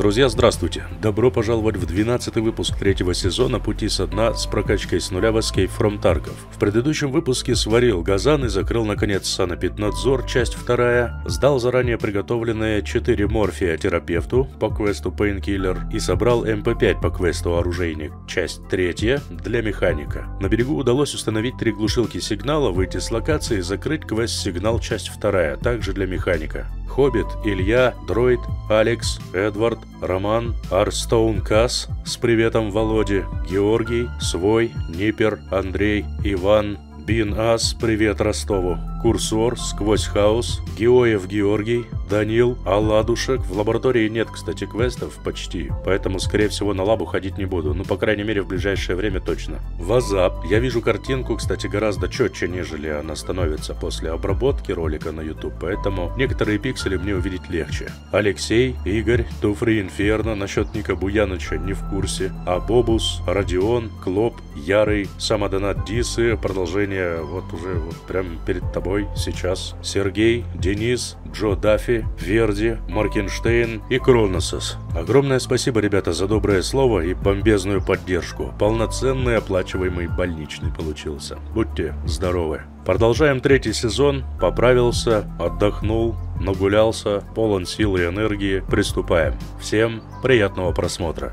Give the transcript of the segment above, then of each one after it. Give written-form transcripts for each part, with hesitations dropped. Друзья, здравствуйте! Добро пожаловать в 12-й выпуск третьего сезона «Пути со дна» с прокачкой с нуля в Escape from Tarkov. В предыдущем выпуске сварил газан и закрыл наконец санэпиднадзор, часть 2, сдал заранее приготовленные 4 морфия терапевту по квесту Painkiller и собрал МП5 по квесту Оружейник, часть 3 для Механика. На берегу удалось установить 3 глушилки сигнала, выйти с локации и закрыть квест «Сигнал», часть 2, также для Механика. Хоббит, Илья, Дроид, Алекс, Эдвард, Роман, Арстоун Касс с приветом Володи, Георгий, Свой, Ниппер, Андрей, Иван, Бин Ас, привет Ростову, Курсор, Сквозь хаос, Геоев Георгий, Данил, Алладушек. В лаборатории нет, кстати, квестов почти, поэтому, скорее всего, на лабу ходить не буду, ну, по крайней мере, в ближайшее время точно. Вазап. Я вижу картинку, кстати, гораздо четче, нежели она становится после обработки ролика на YouTube, поэтому некоторые пиксели мне увидеть легче. Алексей, Игорь, Туфри Инферно, насчет Ника Буяныча не в курсе, Абобус, Родион, Клоп, Ярый, Самодонат Дисы, продолжение вот уже вот прям перед тобой. Сейчас Сергей, Денис, Джо Даффи, Верди, Маркенштейн и Кроносос. Огромное спасибо, ребята, за доброе слово и бомбезную поддержку. Полноценный оплачиваемый больничный получился. Будьте здоровы. Продолжаем третий сезон. Поправился, отдохнул, нагулялся, полон силы и энергии. Приступаем. Всем приятного просмотра.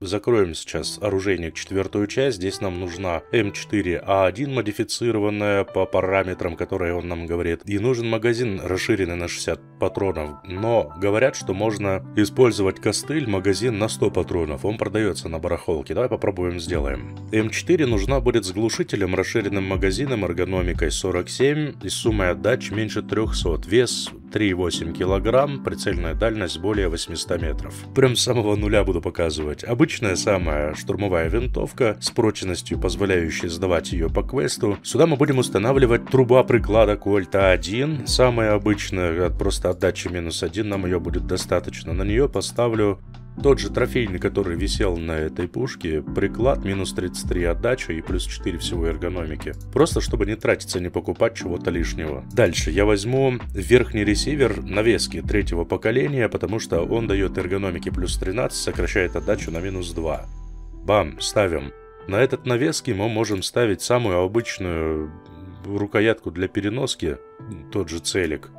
Закроем сейчас оружейник, 4-ю часть. Здесь нам нужна М4А1 модифицированная по параметрам, которые он нам говорит. И нужен магазин расширенный на 60 патронов. Но говорят, что можно использовать костыль, магазин на 100 патронов. Он продается на барахолке. Давай попробуем сделаем. М4 нужна будет с глушителем, расширенным магазином, эргономикой 47 и суммой отдач меньше 300. Вес 3,8 килограмм, прицельная дальность более 800 метров. Прям с самого нуля буду показывать. Обычная самая штурмовая винтовка с прочностью, позволяющей сдавать ее по квесту. Сюда мы будем устанавливать труба приклада COLT-1. Самая обычная, от просто отдачи минус 1 нам ее будет достаточно. На нее поставлю тот же трофейный, который висел на этой пушке, приклад минус 33 отдача и плюс 4 всего эргономики. Просто чтобы не тратиться, не покупать чего-то лишнего. Дальше я возьму верхний ресивер навески 3-го поколения, потому что он дает эргономики плюс 13, сокращает отдачу на минус 2. Бам, ставим. На этот навески мы можем ставить самую обычную рукоятку для переноски, тот же целик.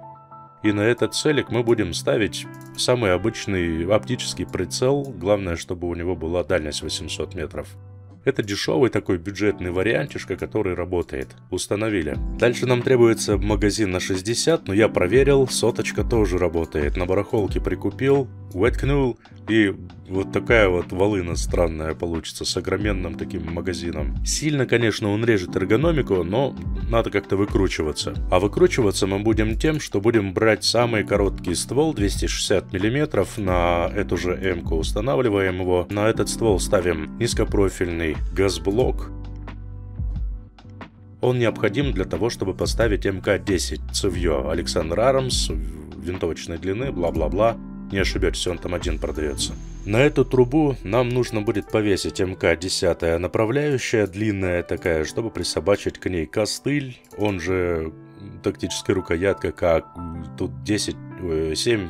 И на этот целик мы будем ставить самый обычный оптический прицел. Главное, чтобы у него была дальность 800 метров. Это дешевый такой бюджетный вариантишка, который работает. Установили. Дальше нам требуется магазин на 60, но я проверил, соточка тоже работает. На барахолке прикупил, воткнул, и вот такая вот волына странная получится с огроменным таким магазином. Сильно, конечно, он режет эргономику, но надо как-то выкручиваться. А выкручиваться мы будем тем, что будем брать самый короткий ствол 260 мм, на эту же М-ку устанавливаем его. На этот ствол ставим низкопрофильный газблок. Он необходим для того, чтобы поставить МК-10 цевьё Александр Арамс винтовочной длины, бла-бла-бла. Не ошибетесь, он там один продается. На эту трубу нам нужно будет повесить МК-10 направляющая, длинная такая, чтобы присобачить к ней костыль, он же тактическая рукоятка, как тут 7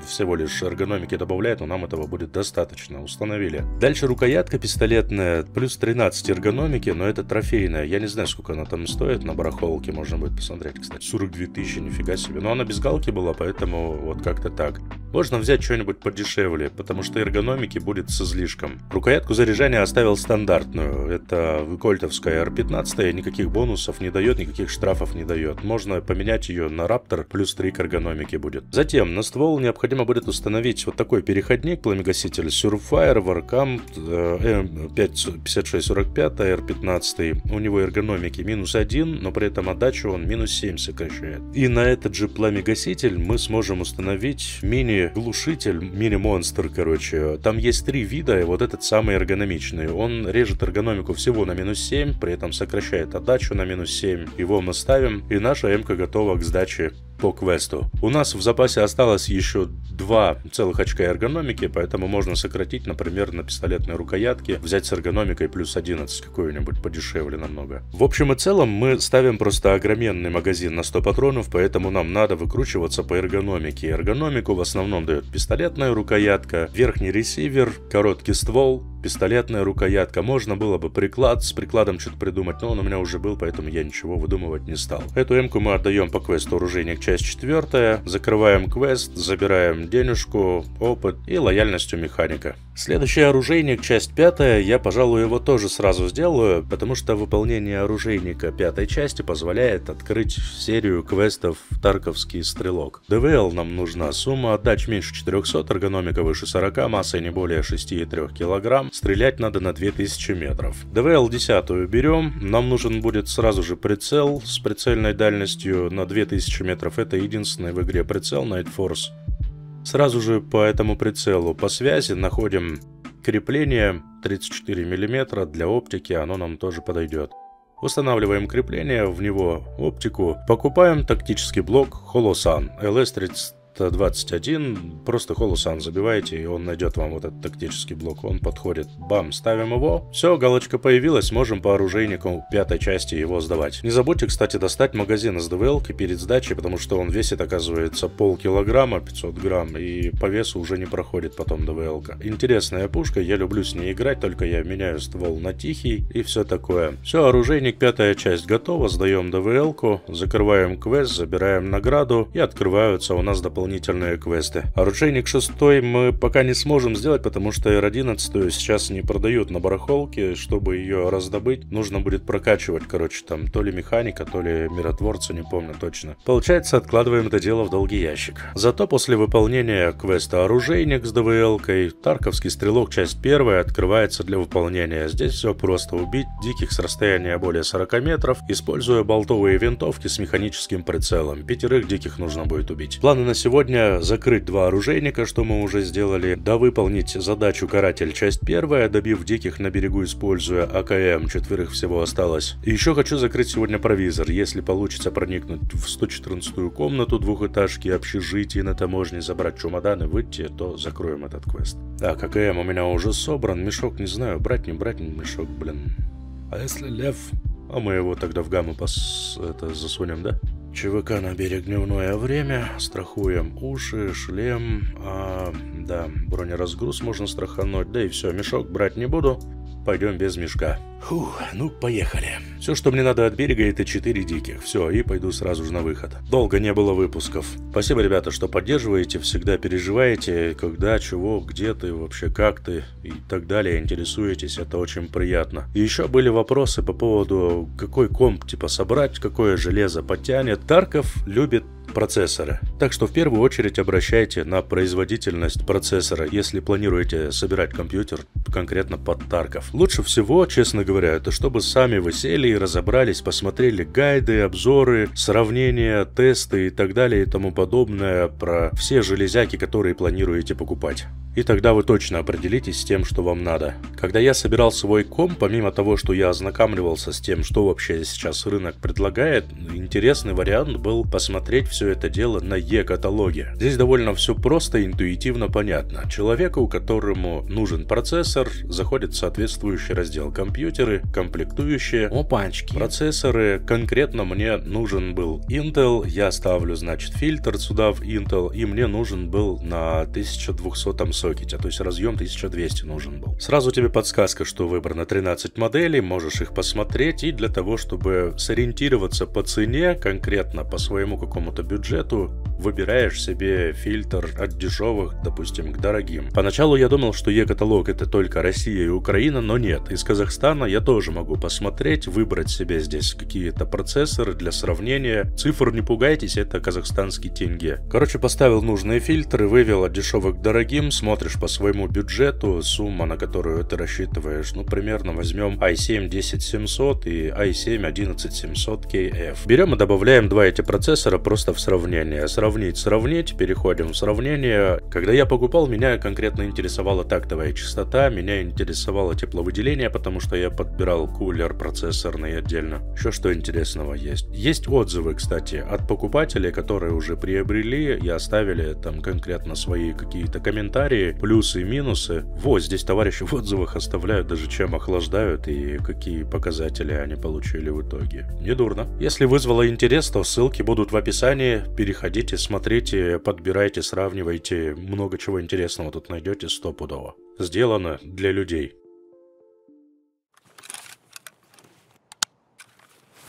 всего лишь эргономики добавляет, но нам этого будет достаточно. Установили. Дальше рукоятка пистолетная, плюс 13 эргономики, но это трофейная. Я не знаю, сколько она там стоит. На барахолке можно будет посмотреть, кстати. 42 тысячи, нифига себе. Но она без галки была, поэтому вот как-то так. Можно взять что-нибудь подешевле, потому что эргономики будет с излишком. Рукоятку заряжания оставил стандартную. Это кольтовская R15, никаких бонусов не дает, никаких штрафов не дает. Можно поменять ее на Raptor, плюс 3 к эргономике будет. Затем на ствол необходимо будет установить вот такой переходник, пламегаситель Surfire, Warcamp, М5645, R15. У него эргономики минус 1, но при этом отдачу он минус 7 сокращает. И на этот же пламегаситель мы сможем установить мини-глушитель, мини-монстр, короче. Там есть 3 вида, и вот этот самый эргономичный. Он режет эргономику всего на минус 7, при этом сокращает отдачу на минус 7. Его мы ставим, и наша М-ка готова к сдаче по квесту. У нас в запасе осталось еще 2 целых очка эргономики, поэтому можно сократить, например, на пистолетной рукоятке, взять с эргономикой плюс 11 какую-нибудь подешевле намного. В общем и целом мы ставим просто огроменный магазин на 100 патронов, поэтому нам надо выкручиваться по эргономике. Эргономику в основном дает пистолетная рукоятка, верхний ресивер, короткий ствол, пистолетная рукоятка. Можно было бы приклад, с прикладом что-то придумать, но он у меня уже был, поэтому я ничего выдумывать не стал. Эту эмку мы отдаем по квесту «Оружейник», часть 4, закрываем квест, забираем денежку, опыт и лояльность у механика. Следующий оружейник, часть 5, я, пожалуй, его тоже сразу сделаю, потому что выполнение оружейника 5 части позволяет открыть серию квестов «Tarkovskiy strelok». ДВЛ нам нужна, сумма отдач меньше 400, эргономика выше 40, масса не более 6,3 кг, стрелять надо на 2000 метров. ДВЛ 10 берем, нам нужен будет сразу же прицел с прицельной дальностью на 2000 метров, это единственный в игре прицел Nightforce. Сразу же по этому прицелу по связи находим крепление 34 мм для оптики, оно нам тоже подойдет. Устанавливаем крепление, в него оптику, покупаем тактический блок Holosun LS-321, просто Holosun забиваете, и он найдет вам вот этот тактический блок, он подходит, бам, ставим его, все, галочка появилась, можем по оружейнику 5 части его сдавать. Не забудьте, кстати, достать магазин из ДВЛ-ки перед сдачей, потому что он весит, оказывается, полкилограмма, 500 грамм, и по весу уже не проходит потом ДВЛ-ка. Интересная пушка, я люблю с ней играть, только я меняю ствол на тихий и все такое. Все, оружейник 5 часть готова, сдаем ДВЛ-ку, закрываем квест, забираем награду, и открываются у нас дополнительные квесты. Оружейник 6 мы пока не сможем сделать, потому что R11 сейчас не продают на барахолке, чтобы ее раздобыть, нужно будет прокачивать, короче, там то ли механика, то ли миротворца, не помню точно. Получается, откладываем это дело в долгий ящик. Зато после выполнения квеста оружейник с ДВЛ-кой Tarkovskiy strelok часть 1 открывается для выполнения. Здесь все просто: убить диких с расстояния более 40 метров, используя болтовые винтовки с механическим прицелом. 5 диких нужно будет убить. Планы на сегодня: закрыть 2 оружейника, что мы уже сделали, довыполнить задачу «Каратель» часть 1, добив диких на берегу, используя АКМ, 4 всего осталось. И еще хочу закрыть сегодня «Провизор», если получится проникнуть в 114-ю комнату двухэтажки, общежитие на таможне, забрать чемодан и выйти, то закроем этот квест. Так, АКМ у меня уже собран, мешок не знаю, брать не брать, мешок, блин. А если лев? А мы его тогда в гамму засунем, да? ЧВК на берег, дневное время, страхуем уши, шлем, да, бронеразгруз можно страхануть, да и все, мешок брать не буду, пойдем без мешка. Фух, ну поехали. Все, что мне надо от берега, это 4 диких, все, и пойду сразу же на выход. Долго не было выпусков. Спасибо, ребята, что поддерживаете, всегда переживаете, когда, чего, где ты, вообще как ты и так далее, интересуетесь, это очень приятно. И еще были вопросы по поводу, какой комп типа собрать, какое железо потянет. Тарков любит процессоры, так что в первую очередь обращайте на производительность процессора, если планируете собирать компьютер конкретно под Тарков. Лучше всего, честно говоря, это чтобы сами вы сели и разобрались, посмотрели гайды, обзоры, сравнения, тесты и так далее и тому подобное про все железяки, которые планируете покупать. И тогда вы точно определитесь с тем, что вам надо. Когда я собирал свой комп, помимо того, что я ознакомливался с тем, что вообще сейчас рынок предлагает, интересный вариант был посмотреть все это дело на e-каталоге. Здесь довольно все просто и интуитивно понятно. Человеку, которому нужен процессор, заходит в соответствующий раздел компьютеры, комплектующие, опачки, процессоры. Конкретно мне нужен был Intel, я ставлю, значит, фильтр сюда в Intel, и мне нужен был на 1200 сокете, то есть разъем 1200 нужен был. Сразу тебе подсказка, что выбрано 13 моделей, можешь их посмотреть, и для того, чтобы сориентироваться по цене, конкретно по своему какому-то бюджету, выбираешь себе фильтр от дешевых, допустим, к дорогим. Поначалу я думал, что e-каталог это только Россия и Украина, но нет. Из Казахстана я тоже могу посмотреть, выбрать себе здесь какие-то процессоры для сравнения. Цифр не пугайтесь, это казахстанский тенге. Короче, поставил нужные фильтры, вывел от дешевых к дорогим, смотришь по своему бюджету, сумма, на которую ты рассчитываешь, ну, примерно возьмем i7 10700 и i7 11700 KF. Берем и добавляем 2 эти процессора просто в сравнение. сравнить, переходим в сравнение. Когда я покупал, меня конкретно интересовала тактовая частота, меня интересовало тепловыделение, потому что я подбирал кулер процессорный отдельно. Еще что интересного есть. Есть отзывы, кстати, от покупателей, которые уже приобрели и оставили там конкретно свои какие-то комментарии, плюсы и минусы. Вот здесь товарищи в отзывах оставляют даже чем охлаждают и какие показатели они получили в итоге. Недурно. Если вызвало интерес, то ссылки будут в описании. Переходите, смотрите, подбирайте, сравнивайте. Много чего интересного тут найдете стопудово. Сделано для людей.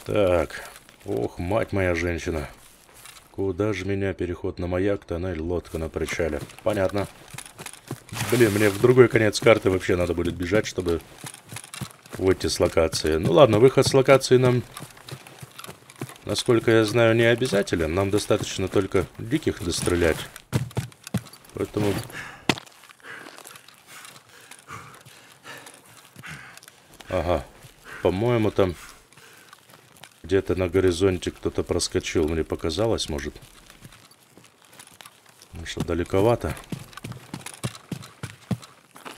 Так. Ох, мать моя женщина. Куда же меня переход на маяк, тоннель, лодка на причале? Понятно. Блин, мне в другой конец карты вообще надо будет бежать, чтобы выйти с локации. Ну ладно, выход с локации нам, насколько я знаю, не обязателен. Нам достаточно только диких дострелять. Поэтому... Ага. По-моему, там где-то на горизонте кто-то проскочил. Мне показалось, может. Ну что, далековато.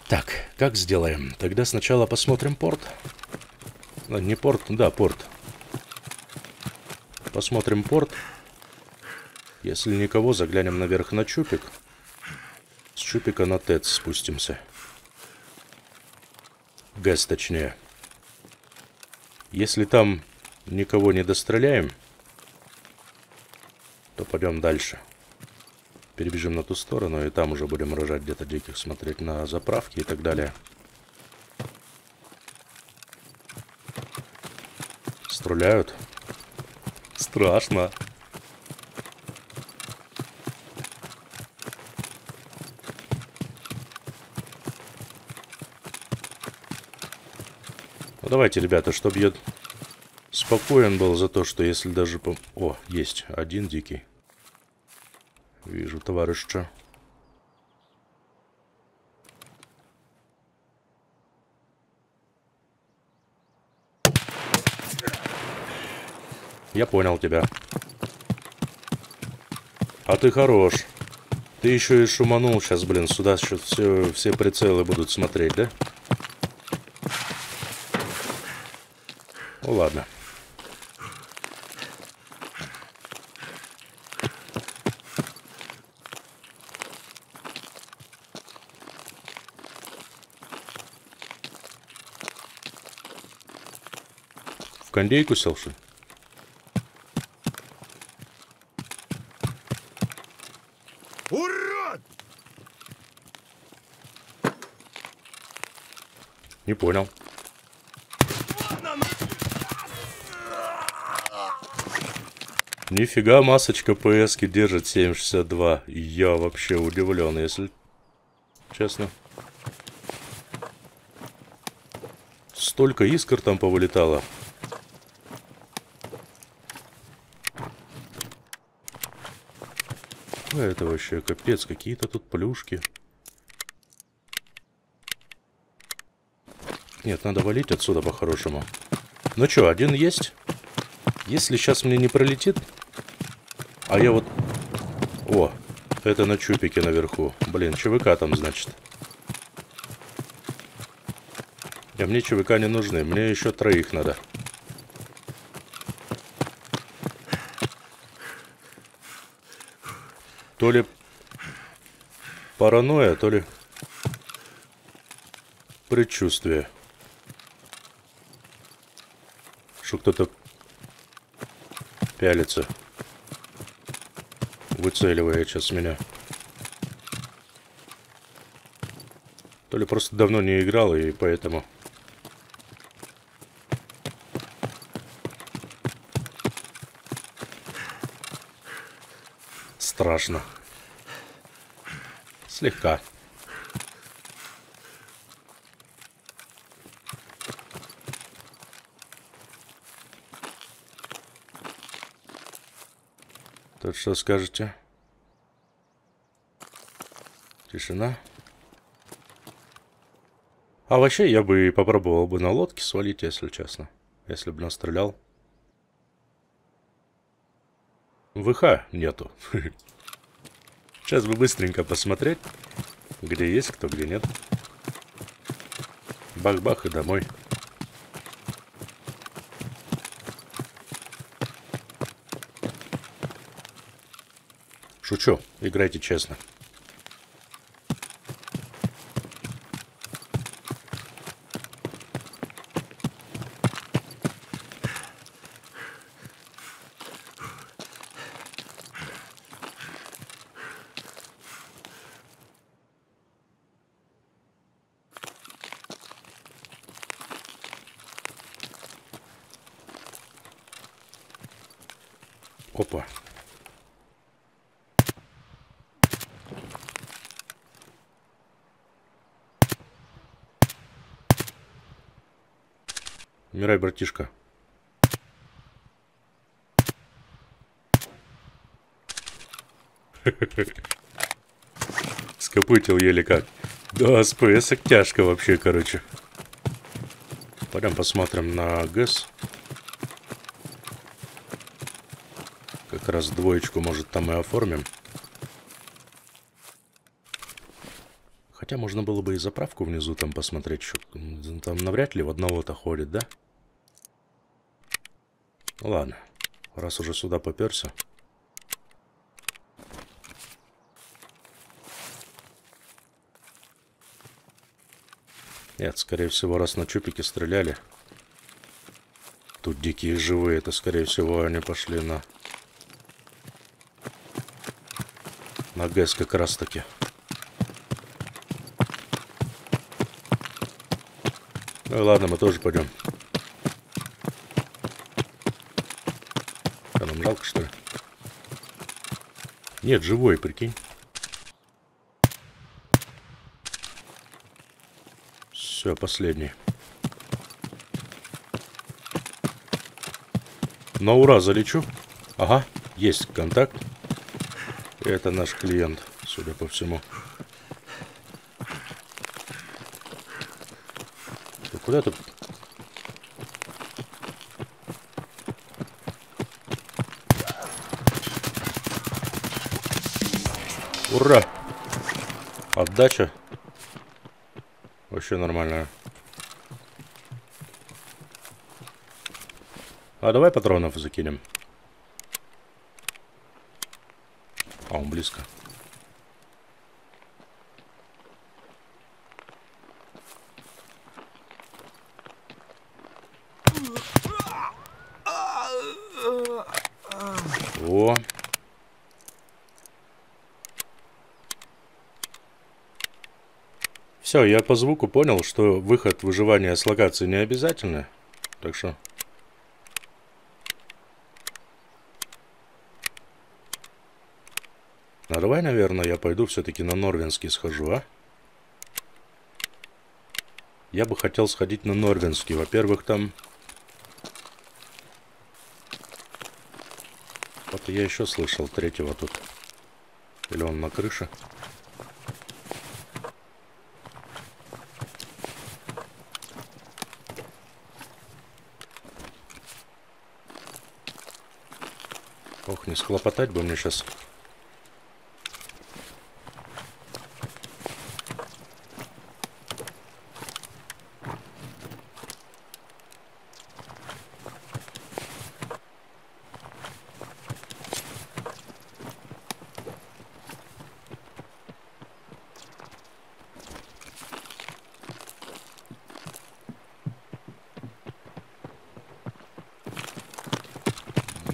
Так, как сделаем? Тогда сначала посмотрим порт. Не порт, да, порт. Посмотрим порт. Если никого, заглянем наверх на чупик. С чупика на ТЭЦ спустимся. ГЭС точнее. Если там никого не достреляем, то пойдем дальше. Перебежим на ту сторону, и там уже будем рожать где-то диких, смотреть на заправки и так далее. Стреляют. Страшно. Ну давайте, ребята, чтобы я спокоен был за то, что если даже... О, есть один дикий. Вижу, товарища. Я понял тебя. А ты хорош. Ты еще и шуманул сейчас, блин. Сюда сейчас все прицелы будут смотреть, да? Ну ладно. Кондейку сел, что ли? Урод! Не понял. Нифига масочка ПС-ки держит 7,62. Я вообще удивлен, если честно. Столько искр там повылетало. Это вообще капец, какие-то тут плюшки. Нет, надо валить отсюда по-хорошему. Ну что, один есть? Если сейчас мне не пролетит... А я вот... О, это на чупике наверху. Блин, ЧВК там, значит. А мне ЧВК не нужны, мне еще троих надо. То ли паранойя, то ли предчувствие. Что кто-то пялится, выцеливая сейчас меня. То ли просто давно не играл и поэтому... Страшно. Слегка. Тут что скажете? Тишина. А вообще я бы попробовал бы на лодке свалить, если честно. Если бы настрелял. ВХ нету. Сейчас бы быстренько посмотреть, где есть кто, где нет. Бах-бах и домой. Шучу, играйте честно. Опа. Умирай, братишка. Скопытил еле как. Да, с ПС тяжко вообще, короче. Пойдем посмотрим на ГЭС. Как раз двоечку, может, там и оформим. Хотя можно было бы и заправку внизу там посмотреть. Там навряд ли в одного-то ходит, да? Ладно, раз уже сюда попёрся. Нет, скорее всего, раз на чупике стреляли. Тут дикие живые, это, скорее всего, они пошли на... на ГЭС как раз таки. Ну ладно, мы тоже пойдем. А нам жалко, что ли? Нет, живой, прикинь. Все, последний. На ура залечу. Ага, есть контакт. Это наш клиент, судя по всему. Ты куда тут? Ура! Отдача. Вообще нормальная. А давай патронов закинем. А, он близко. О. Все, я по звуку понял, что выход выживания с локации не обязательно. Так что... А давай, наверное, я пойду все-таки на Норвинский схожу, а? Я бы хотел сходить на Норвинский. Во-первых, там... Вот я еще слышал третьего тут. Или он на крыше? Ох, не схлопотать бы мне сейчас...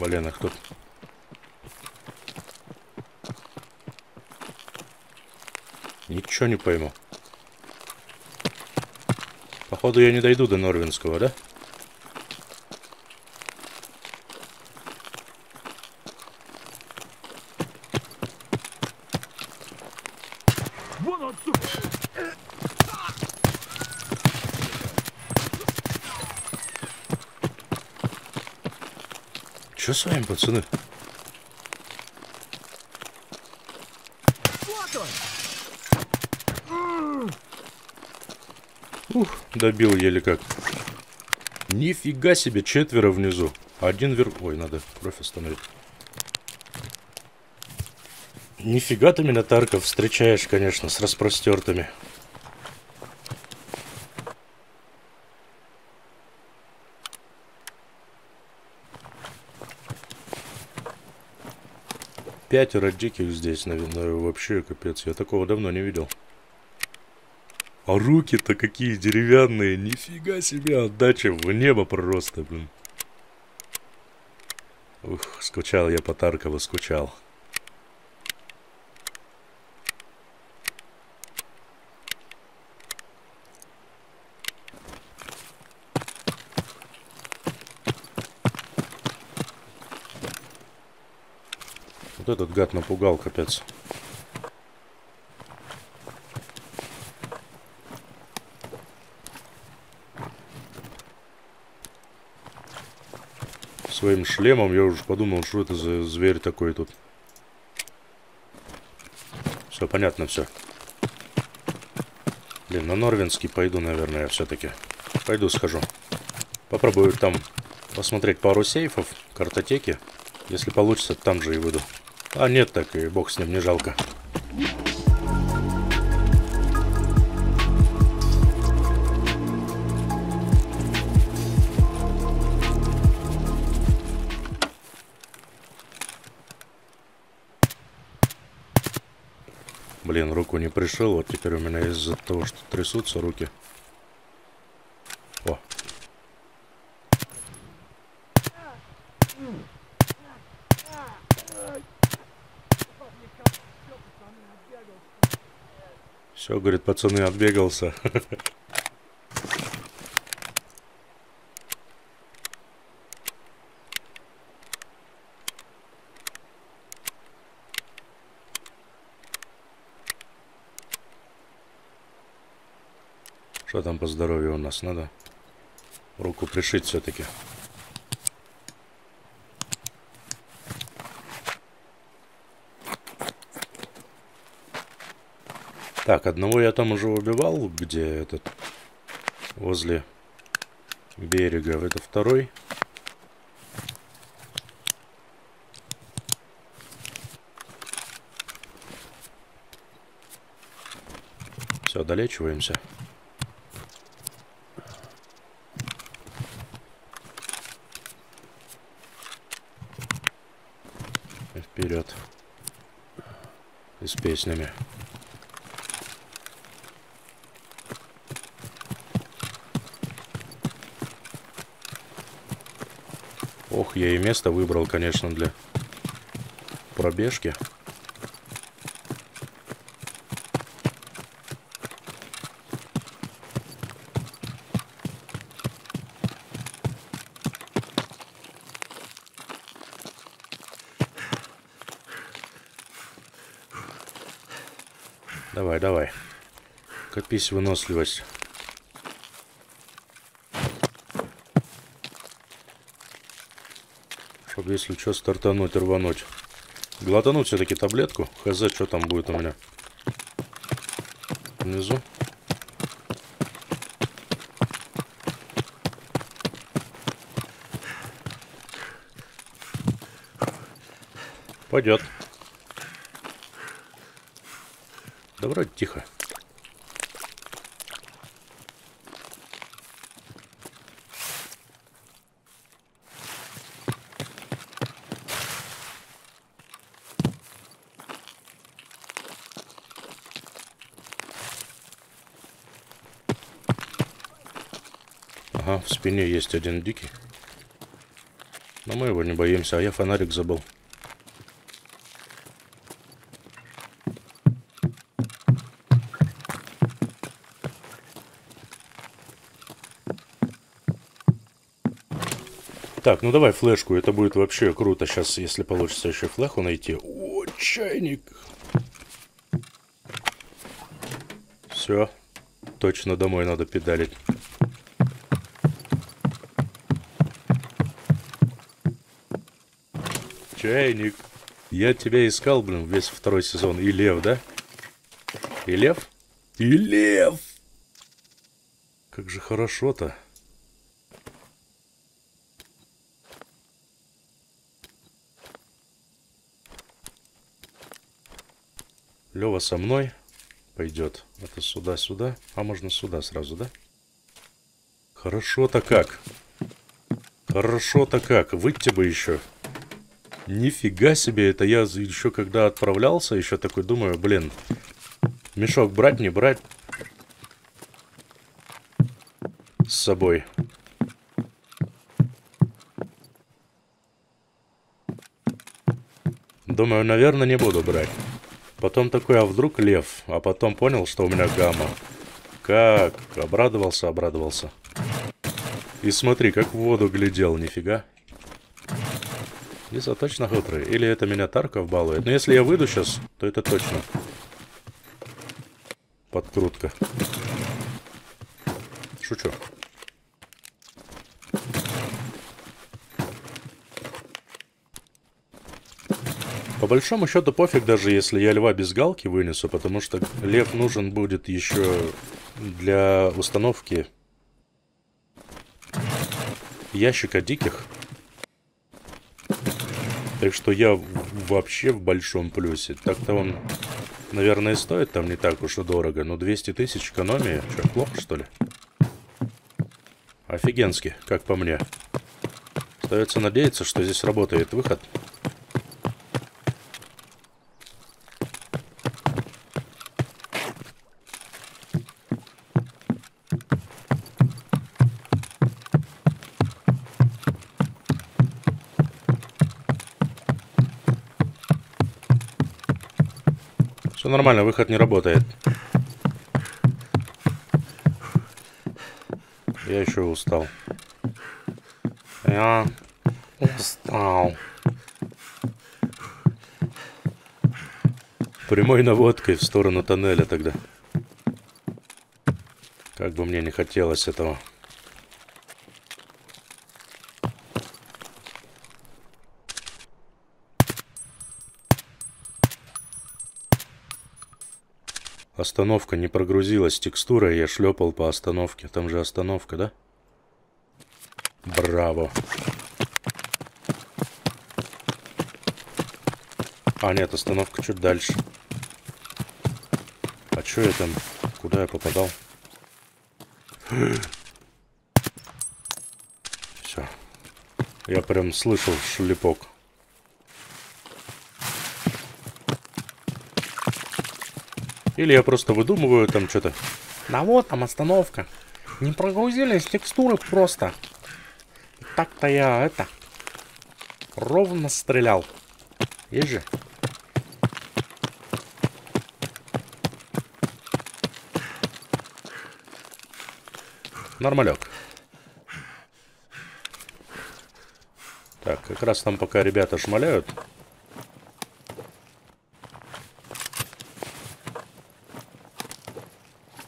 Блин, а кто? Ничего не пойму. Походу я не дойду до Норвинского, да? Что с вами, пацаны? Ух, добил еле как. Нифига себе, четверо внизу. Один вверх. Ой, надо кровь остановить. Нифига ты минотарков встречаешь, конечно, с распростертыми. Пятеро диких здесь, наверное, вообще капец. Я такого давно не видел. А руки-то какие деревянные. Нифига себе, отдача в небо просто, блин. Ух, скучал я по Таркову, скучал. Вот этот гад напугал, капец. Своим шлемом я уже подумал, что это за зверь такой тут. Все понятно, все. Блин, на Норвинский пойду, наверное, все-таки. Пойду схожу. Попробую там посмотреть пару сейфов, картотеки. Если получится, там же и выйду. А нет, так и бог с ним, не жалко. Блин, руку не пришил, вот теперь у меня из-за того, что трясутся руки. О! Все, говорит, пацаны, отбегался. Что там по здоровью у нас? Надо руку пришить все-таки. Так, одного я там уже убивал, где этот, возле берега, это второй. Все, долечиваемся. И вперед. И с песнями. Ох, я и место выбрал, конечно, для пробежки. Давай, давай. Копись, выносливость. Если что, стартануть, рвануть. Глотануть все-таки таблетку. Хз, что там будет у меня внизу. Пойдет. Да вроде тихо. Ага, в спине есть один дикий. Но мы его не боимся, а я фонарик забыл. Так, ну давай флешку, это будет вообще круто сейчас, если получится еще флешку найти. О, чайник! Все, точно домой надо педалить. Чайник. Я тебя искал, блин, весь второй сезон. И лев, да? И лев? И лев! Как же хорошо-то. Лева со мной пойдет. Это сюда. А можно сюда сразу, да? Хорошо-то как. Хорошо-то как. Выйти бы еще. Нифига себе. Это я еще когда отправлялся, еще такой думаю, блин. Мешок брать, не брать. С собой. Думаю, наверное, не буду брать. Потом такой, а вдруг лев? А потом понял, что у меня гамма. Как? Обрадовался, обрадовался. И смотри, как в воду глядел, нифига. И заточно хитрый. Или это меня Тарков балует. Но если я выйду сейчас, то это точно. Подкрутка. Шучу. По большому счету пофиг, даже если я льва без галки вынесу, потому что лев нужен будет еще для установки ящика диких. Так что я вообще в большом плюсе. Так-то он, наверное, стоит там не так уж и дорого, но 200 тысяч экономии. Что, плохо, что ли? Офигенски, как по мне. Остается надеяться, что здесь работает выход. Все нормально, выход не работает. Я еще устал. Я устал. Прямой наводкой в сторону тоннеля тогда. Как бы мне не хотелось этого. Остановка не прогрузилась, текстура, я шлепал по остановке. Там же остановка, да? Браво. А, нет, остановка чуть дальше. А чё я там? Куда я попадал? Всё. Я прям слышал шлепок. Или я просто выдумываю там что-то. Да вот там остановка. Не прогрузились текстуры просто. Так-то я это... ровно стрелял. Есть же. Нормалек. Так, как раз там пока ребята шмаляют.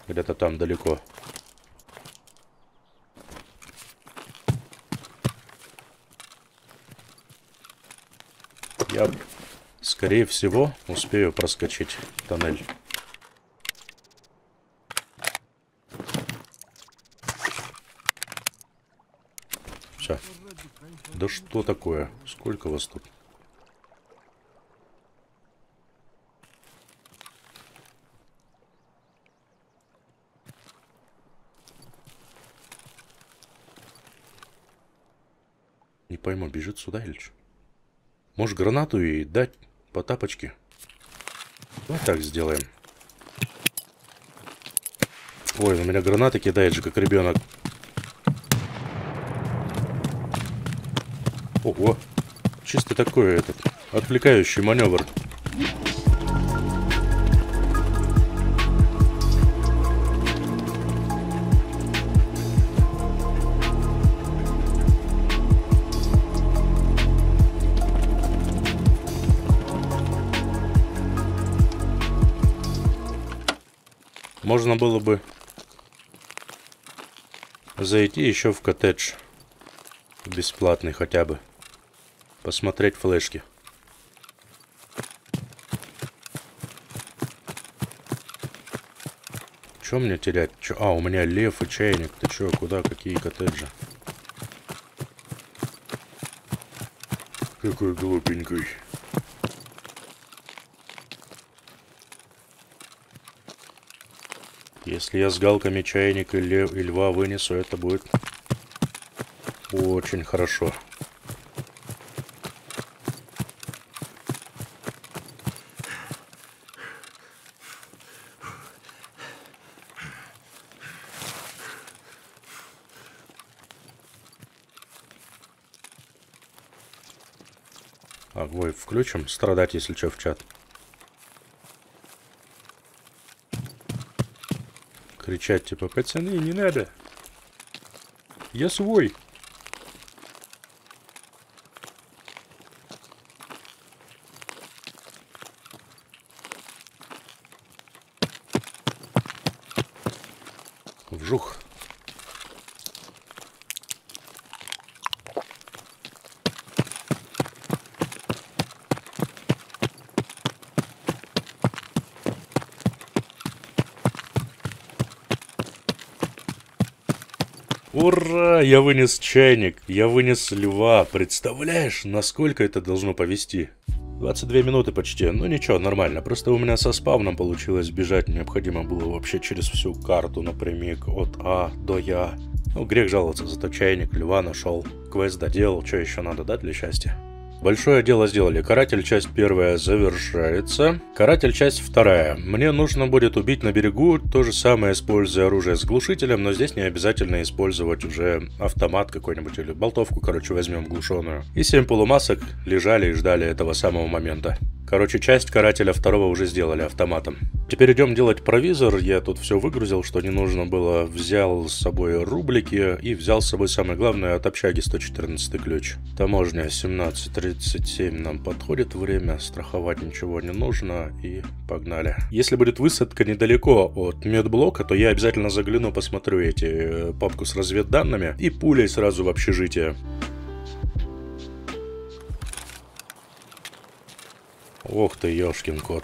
Где-то там далеко. Я, скорее всего, успею проскочить тоннель. Все. Да что такое? Сколько вас тут? Пойму, бежит сюда или что? Может, гранату ей дать по тапочке? Давай так сделаем. Ой, на меня гранаты кидает же, как ребенок. Ого! Чисто такой этот отвлекающий маневр. Можно было бы зайти еще в коттедж бесплатный хотя бы. Посмотреть флешки. Че мне терять? Че? А, у меня лев и чайник. Ты че, куда? Какие коттеджи? Какой глупенький. Если я с галками чайник и льва вынесу, это будет очень хорошо. Огонь включим, страдать, если что, в чат. Кричать типа, пацаны, не надо. Я свой. Вжух. Ура! Я вынес чайник, я вынес льва. Представляешь, насколько это должно повести? 22 минуты почти, ну ничего, нормально. Просто у меня со спавном получилось бежать. Необходимо было вообще через всю карту напрямик от А до Я. Ну, грех жаловаться, зато чайник, льва нашел. Квест доделал, что еще надо, да, для счастья? Большое дело сделали. Каратель часть первая завершается. Каратель часть вторая. Мне нужно будет убить на берегу. То же самое, используя оружие с глушителем, но здесь не обязательно использовать уже автомат какой-нибудь или болтовку, короче, возьмем глушеную. И 7 полумасок лежали и ждали этого самого момента. Короче, часть карателя второго уже сделали автоматом. Теперь идем делать провизор. Я тут все выгрузил, что не нужно было. Взял с собой рублики и взял с собой самое главное от общаги 114 ключ. Таможня 17:37 нам подходит время. Страховать ничего не нужно. И погнали. Если будет высадка недалеко от медблока, то я обязательно загляну, посмотрю эти папку с разведданными и пулей сразу в общежитие. Ох ты, ёшкин кот.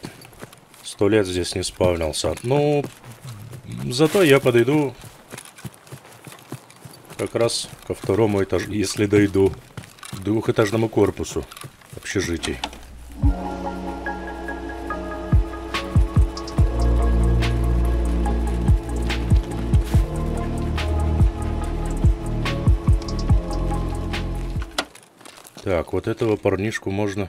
100 лет здесь не спавнился. Ну, зато я подойду как раз ко второму этажу, если дойду. К двухэтажному корпусу общежитий. Так, вот этого парнишку можно...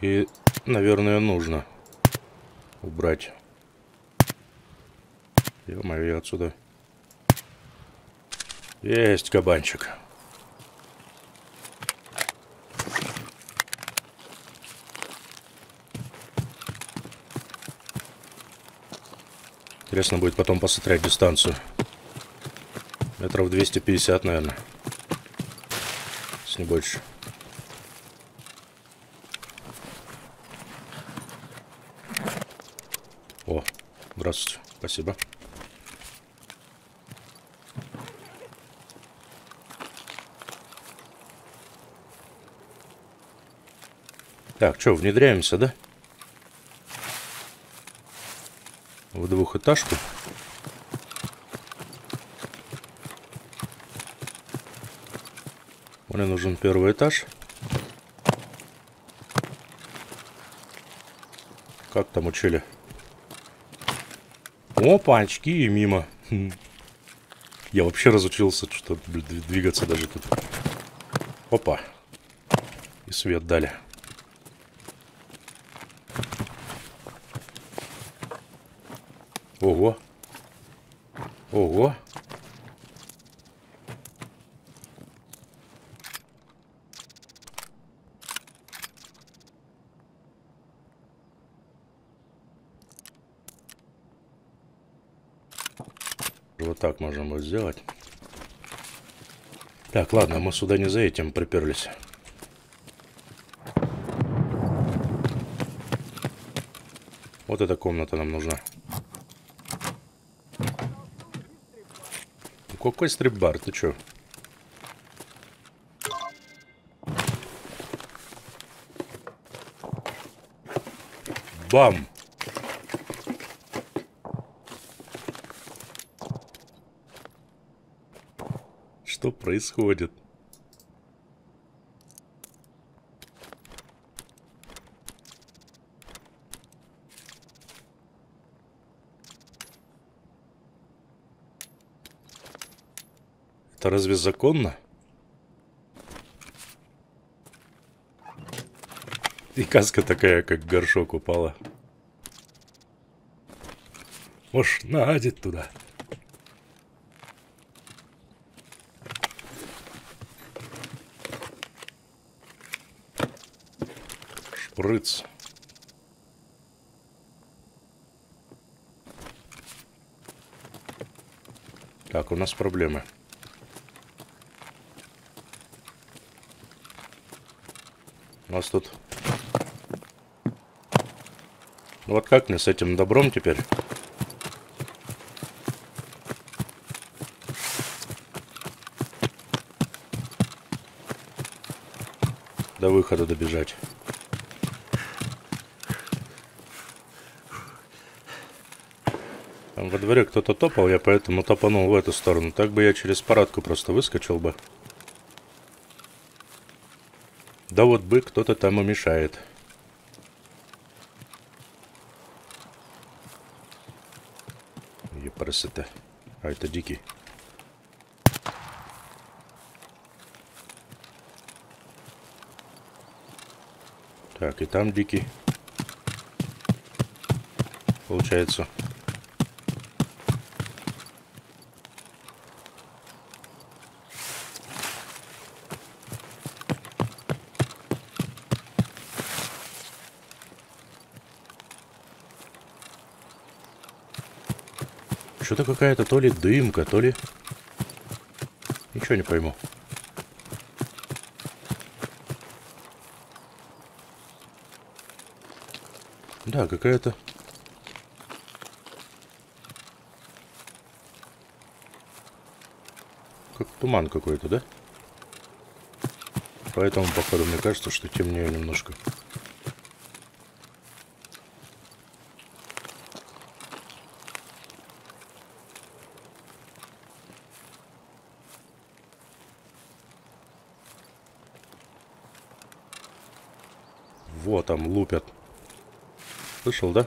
И, наверное, нужно убрать. Ё-моё, отсюда. Есть кабанчик. Интересно будет потом посмотреть дистанцию. Метров 250, наверное. Если не больше. О, здравствуйте, спасибо. Так, что, внедряемся, да? В двухэтажку. Мне нужен первый этаж. Как там учили? Опа, очки и мимо. Я вообще разучился что-то двигаться даже тут. Опа. И свет дали. Ого. Ого. Вот так можно будет сделать. Так, ладно, мы сюда не за этим приперлись. Вот эта комната нам нужна. Какой стрип-бар, ты чё? Бам! Что происходит? Это разве законно? И каска такая, как горшок, упала. Можешь наадить туда. Шприц. Так, у нас проблемы. У нас тут... Ну вот как мне с этим добром теперь? До выхода добежать. Там во дворе кто-то топал, я поэтому топанул в эту сторону. Так бы я через парадку просто выскочил бы. Да вот бы кто-то там и мешает. Это. А это дикий. Так, и там дикий. Получается. Что-то какая-то то ли дымка, то ли... Ничего не пойму. Да, какая-то... Как туман какой-то, да? Поэтому, походу, мне кажется, что темнее немножко. Во, там лупят. Слышал, да?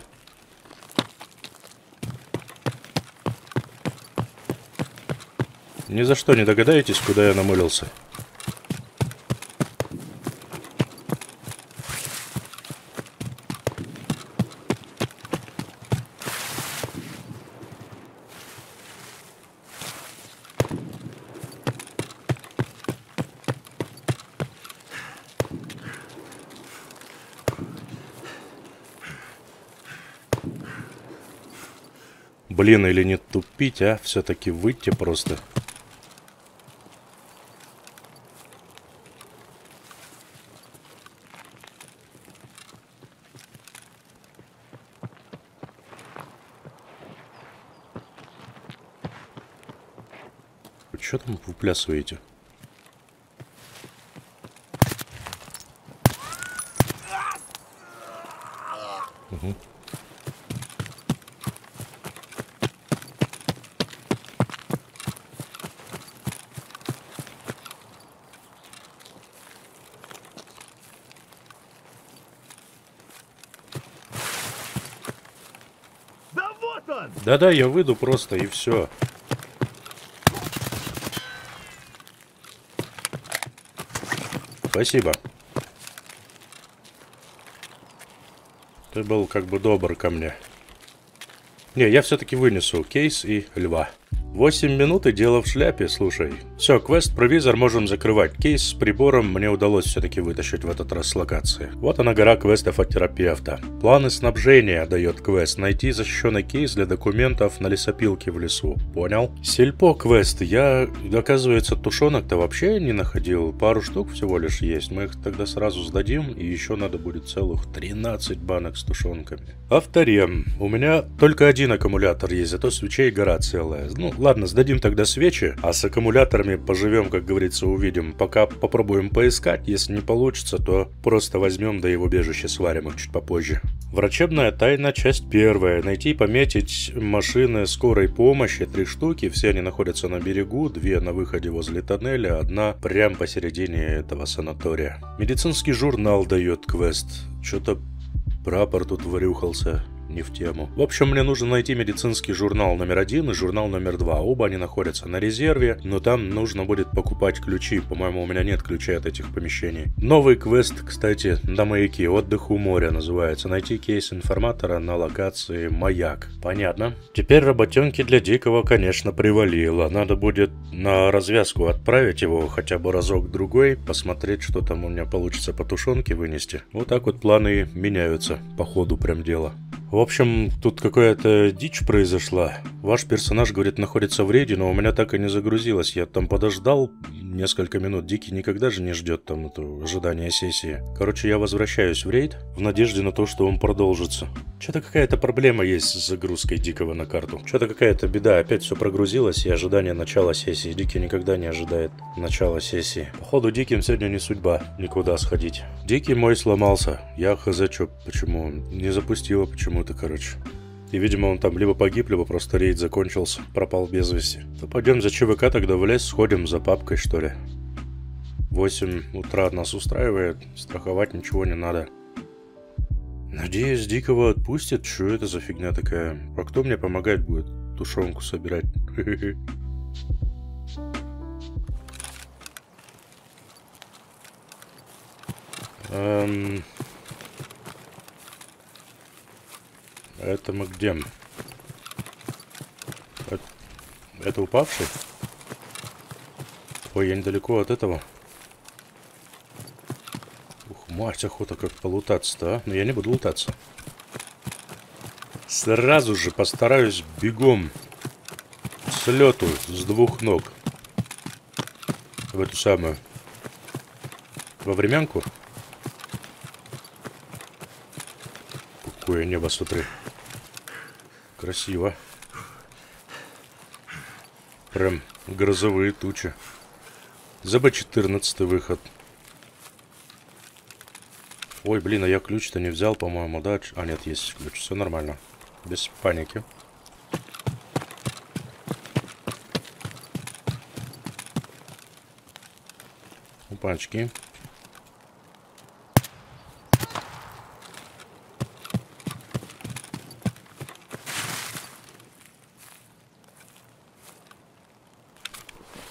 Ни за что не догадаетесь, куда я намылился. Блин, или не тупить, а? Все-таки выйти просто. Вы что там выплясываете? Угу. Да-да, я выйду просто и все. Спасибо. Ты был как бы добр ко мне. Не, я все-таки вынесу кейс и льва. 8 минут и дело в шляпе, слушай. Все, квест «Провизор» можем закрывать. Кейс с прибором мне удалось все-таки вытащить в этот раз с локации. Вот она, гора квестов от терапевта. «Планы снабжения» дает квест. Найти защищенный кейс для документов на лесопилке в лесу. Понял? Сельпо квест. Я, оказывается, тушенок-то вообще не находил. Пару штук всего лишь есть. Мы их тогда сразу сдадим. И еще надо будет целых 13 банок с тушенками. Авторем. У меня только один аккумулятор есть, зато свечей гора целая. Ну, ладно, сдадим тогда свечи, а с аккумуляторами поживем, как говорится, увидим. Пока попробуем поискать, если не получится, то просто возьмем, да и в убежище сварим их чуть попозже. Врачебная тайна, часть первая. Найти и пометить машины скорой помощи, 3 штуки, все они находятся на берегу, 2 на выходе возле тоннеля, 1 прям посередине этого санатория. Медицинский журнал дает квест, что-то прапор тут вырюхался. не в тему. В общем, мне нужно найти медицинский журнал номер 1 и журнал номер 2. Оба они находятся на резерве, но там нужно будет покупать ключи. По-моему, у меня нет ключей от этих помещений. Новый квест, кстати, на маяке. Отдых у моря называется. Найти кейс информатора на локации маяк. Понятно. Теперь работенки для Дикого, конечно, привалило. Надо будет на развязку отправить его хотя бы разок-другой, посмотреть, что там у меня получится по тушенке вынести. Вот так вот планы меняются по ходу прям дела. В общем, тут какая-то дичь произошла. Ваш персонаж, говорит, находится в рейде, но у меня так и не загрузилось. Я там подождал несколько минут. Дикий никогда же не ждет там ожидания сессии. Короче, я возвращаюсь в рейд в надежде на то, что он продолжится. Что-то какая-то проблема есть с загрузкой Дикого на карту. Что-то какая-то беда. Опять все прогрузилось и ожидание начала сессии. Дикий никогда не ожидает начала сессии. Походу, Диким сегодня не судьба никуда сходить. Дикий мой сломался. Я хз, чё, почему? Не запустила, почему? Это, короче. И, видимо, он там либо погиб, либо просто рейд закончился, пропал без вести. То пойдем за ЧВК тогда в лес, сходим за папкой, что ли. 8 утра нас устраивает, страховать ничего не надо. Надеюсь, Дикого отпустят, что это за фигня такая? А кто мне помогать будет тушенку собирать? Это мы где? Это упавший? Ой, я недалеко от этого. Ух, мать, охота как полутаться-то, а? Но я не буду лутаться. Сразу же постараюсь бегом с лету, с двух ног. В эту самую. Во времянку. Какое небо, смотри. Красиво. Прям грозовые тучи. За Б14 выход. Ой, блин, а я ключ-то не взял, по-моему, да? А, нет, есть ключ. Все нормально. Без паники. Упачки.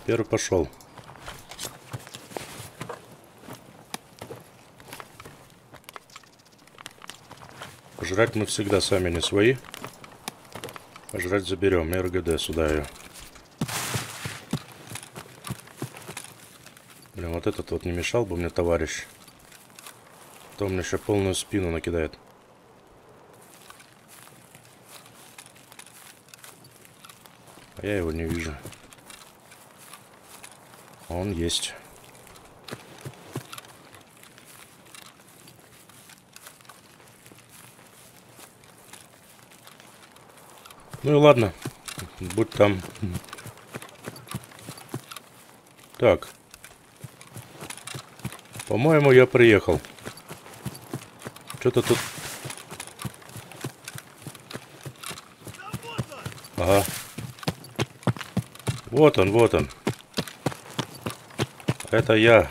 Первый пошел. Пожрать мы всегда сами не свои. Пожрать заберем. РГД сюда ее. Блин, вот этот вот не мешал бы мне, товарищ. А то мне еще полную спину накидает. А я его не вижу. Он есть. Ну и ладно. Будь там. Так. По-моему, я приехал. Что-то тут... Ага. Вот он, вот он. Это я.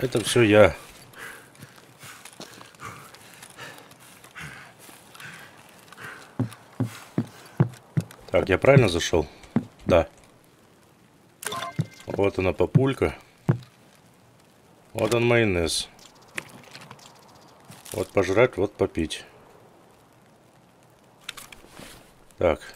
Это все я. Так, я правильно зашел? Да. Вот она, папулька. Вот он, майонез. Вот пожрать, вот попить. Так.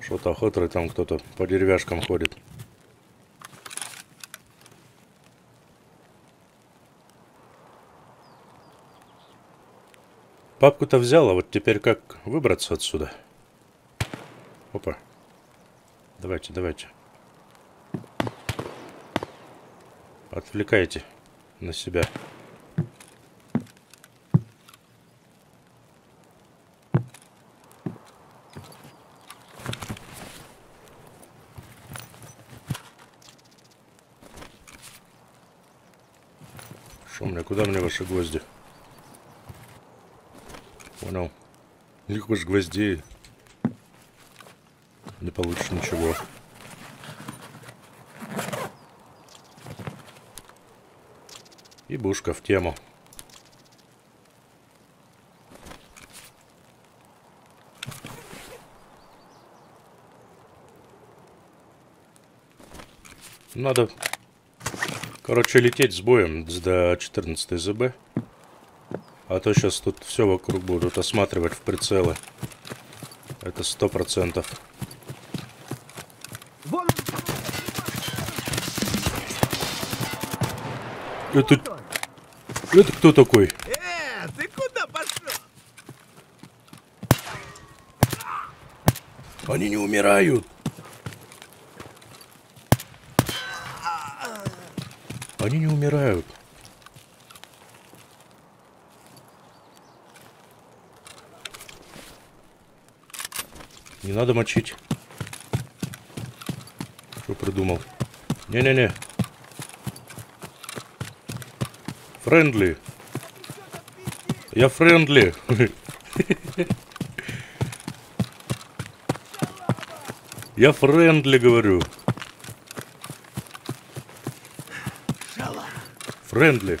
Что-то хитрый там кто-то по деревяшкам ходит. Папку-то взял, а вот теперь как выбраться отсюда? Опа. Давайте, давайте. Отвлекайте на себя. Куда мне ваши гвозди? Понял. Не хочешь гвоздей. Не получишь ничего. И бушка в тему. Надо, короче, лететь с боем до 14 ЗБ. А то сейчас тут все вокруг будут осматривать в прицелы. Это 100%. Это кто такой? Ты куда пошел? Они не умирают. Они не умирают. Не надо мочить. Что придумал? Не-не-не. Френдли. Я френдли. Я френдли говорю. Френдли.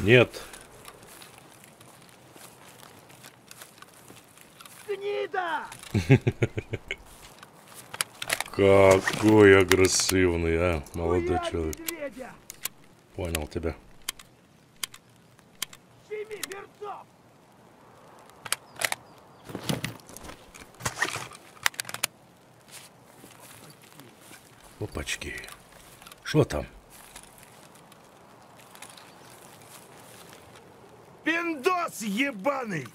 Нет. Гнида. Какой агрессивный, а, молодой человек. Медведя. Понял тебя. Опачки. Что там? Пиндос ебаный!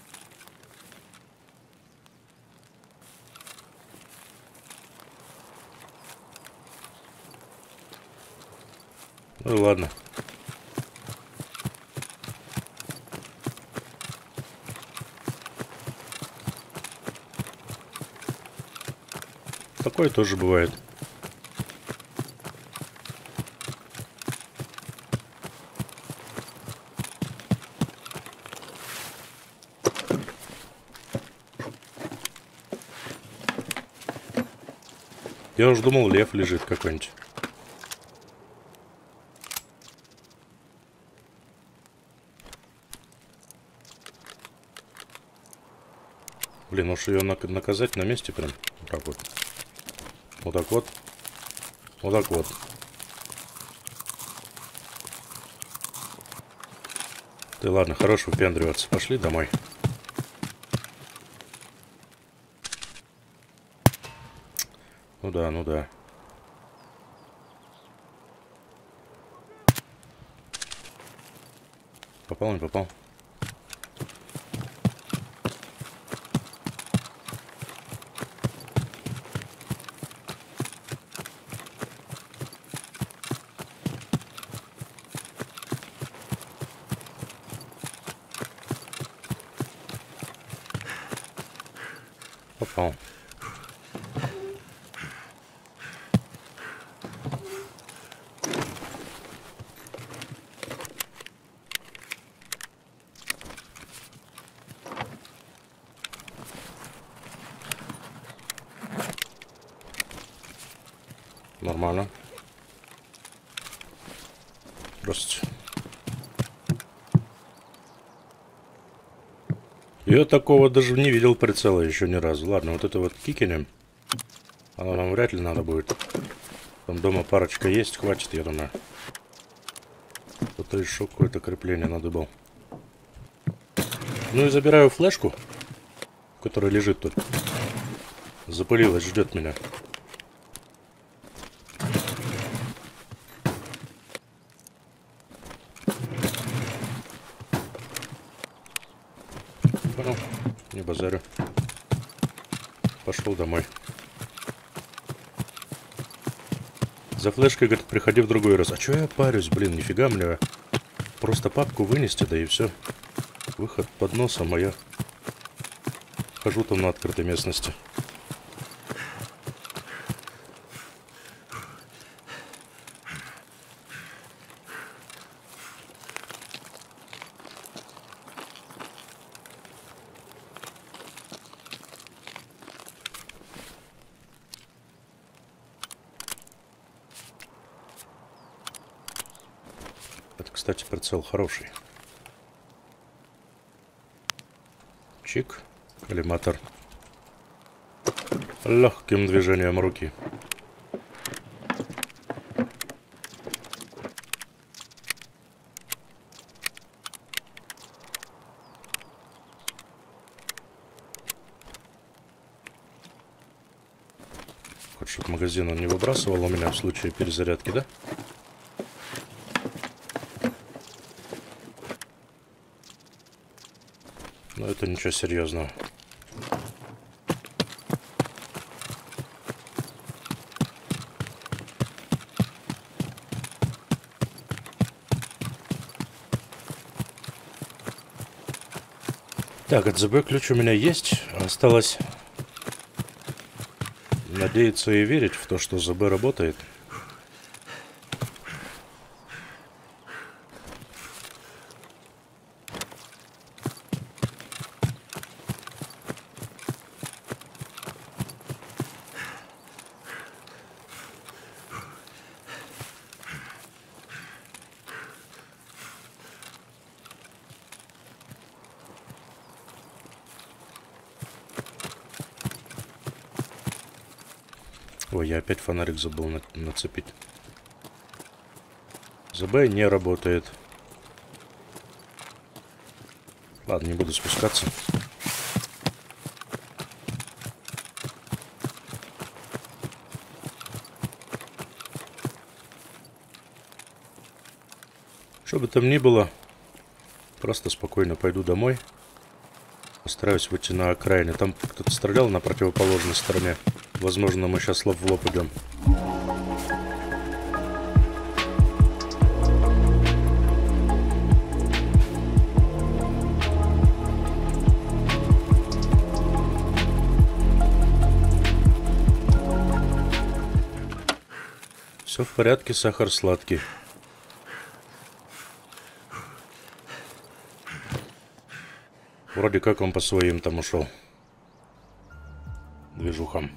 Ну ладно. Такое тоже бывает. Я уж думал, лев лежит какой-нибудь. Блин, уж ее наказать на месте прям. Так вот. Вот так вот. Вот так вот. Ты ладно, хорош выпендриваться. Пошли домой. Ну да, ну да. Попал, не попал. Попал. Нормально. Просто. Я такого даже не видел прицела еще ни разу. Ладно, вот это вот кикинем. Оно нам вряд ли надо будет. Там дома парочка есть, хватит, я думаю. Кто-то еще какое-то крепление надыбал. Ну и забираю флешку, которая лежит тут. Запылилась, ждет меня. Базарю. Пошел домой. За флешкой, говорит, приходи в другой раз. А че я парюсь, блин, нифига мне. Просто папку вынести, да и все. Выход под носом, а я хожу там на открытой местности. Кстати, прицел хороший. Чик. Коллиматор. Легким движением руки. Хоть чтобы магазин он не выбрасывал у меня в случае перезарядки, да? Но это ничего серьезного. Так, от ЗБ ключ у меня есть. Осталось надеяться и верить в то, что ЗБ работает. Ой, я опять фонарик забыл нацепить. ЗБ не работает. Ладно, не буду спускаться. Что бы там ни было, просто спокойно пойду домой. Постараюсь выйти на окраине. Там кто-то стрелял на противоположной стороне. Возможно, мы сейчас лоб в лоб идем. Все в порядке, сахар сладкий. Вроде как он по своим там ушел. Движухам.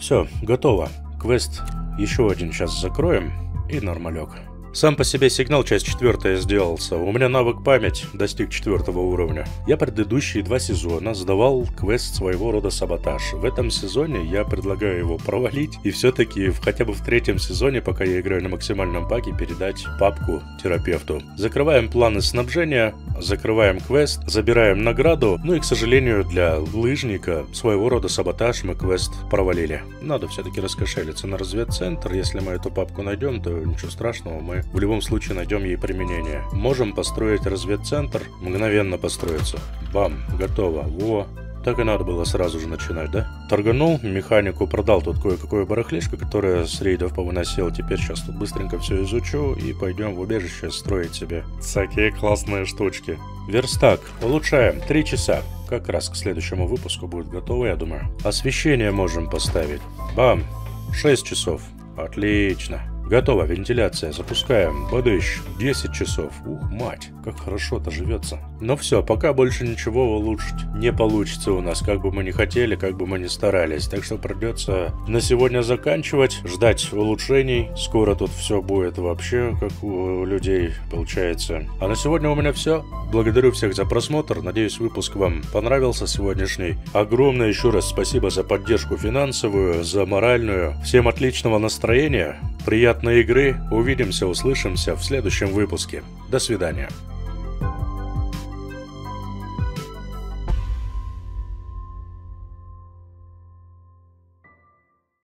Все, готово. Квест еще один час закроем и нормалек. Сам по себе сигнал часть 4 сделался. У меня навык память достиг 4 уровня. Я предыдущие 2 сезона сдавал квест «Своего рода саботаж». В этом сезоне я предлагаю его провалить и все-таки хотя бы в 3-м сезоне, пока я играю на максимальном паке, передать папку терапевту. Закрываем планы снабжения, закрываем квест, забираем награду. Ну и, к сожалению, для лыжника «Своего рода саботаж» мы квест провалили. Надо все-таки раскошелиться на разведцентр. Если мы эту папку найдем, то ничего страшного, мы в любом случае найдем ей применение. Можем построить разведцентр, мгновенно построится. Бам, готово. Во. Так и надо было сразу же начинать, да? Торганул, механику продал тут кое-какое барахлишко, которое с рейдов повыносил. Теперь сейчас тут быстренько все изучу и пойдем в убежище строить себе всякие классные штучки. Верстак. Улучшаем. 3 часа. Как раз к следующему выпуску будет готово, я думаю. Освещение можем поставить. Бам. 6 часов. Отлично. Готово, вентиляция, запускаем, бодыщ, 10 часов, ух, мать, как хорошо-то живется. Но все, пока больше ничего улучшить не получится у нас, как бы мы ни хотели, как бы мы ни старались. Так что придется на сегодня заканчивать, ждать улучшений, скоро тут все будет вообще, как у людей получается. А на сегодня у меня все, благодарю всех за просмотр, надеюсь выпуск вам понравился сегодняшний. Огромное еще раз спасибо за поддержку финансовую, за моральную, всем отличного настроения, приятного игры. Увидимся, услышимся в следующем выпуске. До свидания.